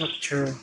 Not true.